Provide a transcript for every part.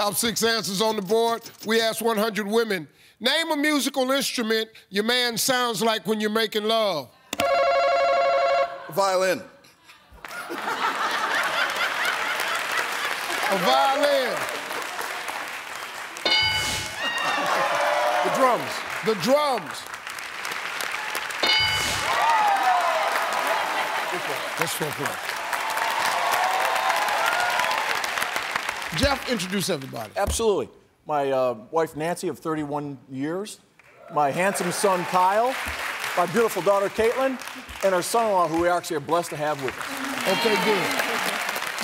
Top 6 answers on the board. We asked 100 women, name a musical instrument your man sounds like when you're making love. Violin. A violin. The drums. The drums. Let's go play. Jeff, introduce everybody. Absolutely. My wife, Nancy, of 31 years. My handsome son, Kyle. My beautiful daughter, Caitlin. And our son-in-law, who we actually are blessed to have with us. Okay, good.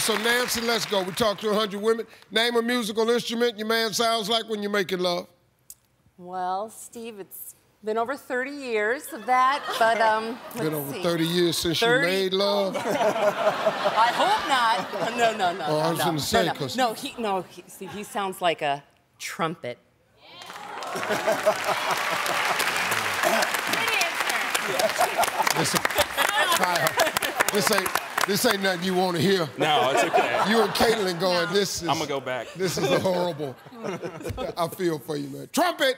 So, Nancy, let's go. We talked to 100 women. Name a musical instrument your man sounds like when you're making love. Well, Steve, it's been over 30 years of that, but let's been over see. 30 years since 30? You made love? I hope not. No. Oh, I was going to say, because... No, he sounds like a trumpet. This ain't nothing you want to hear. No, it's okay. You and Caitlin going, this is... I'm going to go back. This is horrible. I feel for you, man. Trumpet!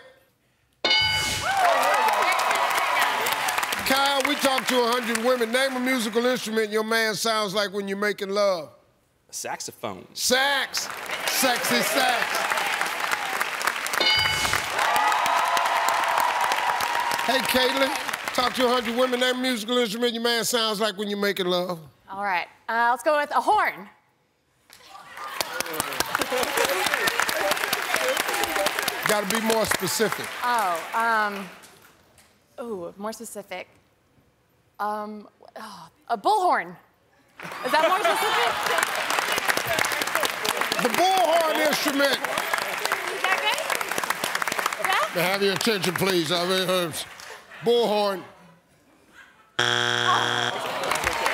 Kyle, we talked to 100 women. Name a musical instrument your man sounds like when you're making love. A saxophone. Sax! Sexy sax. Hey, Caitlin, talk to 100 women. Name a musical instrument your man sounds like when you're making love. All right, let's go with a horn. Gotta be more specific. A bullhorn. Is that more specific? The bullhorn instrument. Is that good? Yeah? Have your attention, please. I mean, bullhorn.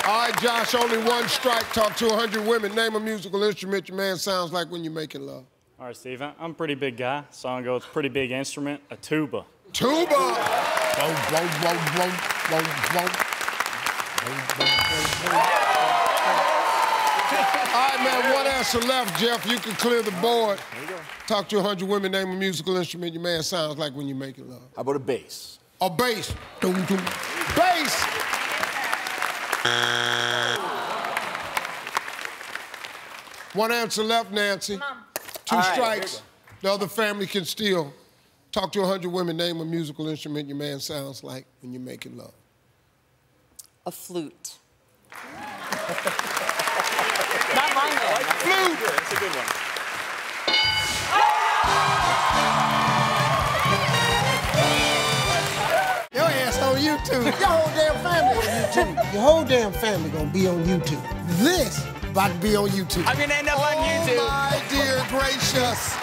All right, Josh, only one strike. Talk to 100 women. Name a musical instrument your man sounds like when you're making love. All right, Steve, I'm a pretty big guy, so I'm going to go with a pretty big instrument, a tuba. Tuba! All right, man, one answer left, Jeff. You can clear the board. There you go. Talk to 100 women. Name a musical instrument your man sounds like when you're making love. How about a bass? A bass. Bass! One answer left, Nancy. Two strikes. The other family can steal. Talk to 100 women. Name a musical instrument your man sounds like when you're making love. A flute. Not mine, though. Flute! Yeah, that's a good one. YouTube. Your whole damn family on YouTube. Your whole damn family gonna be on YouTube. This about to be on YouTube. I'm gonna end up on YouTube. My dear gracious.